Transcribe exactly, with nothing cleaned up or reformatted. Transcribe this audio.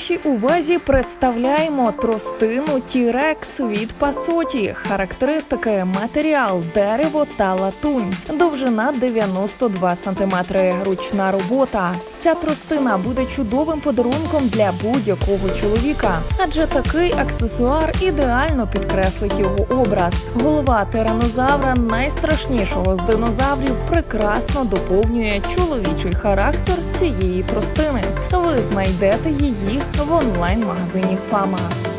вашій увазі представляємо тростину T-Rex від Pasotti. Характеристики: матеріал, дерево та латунь. Довжина дев'яносто два сантиметри. Ручна робота. Ця тростина буде чудовим подарунком для будь-якого чоловіка, адже такий аксесуар ідеально підкреслить його образ. Голова тиранозавра, найстрашнішого з динозаврів, прекрасно доповнює чоловічий характер цієї тростини. Ви знайдете її в онлайн-магазині «Фама».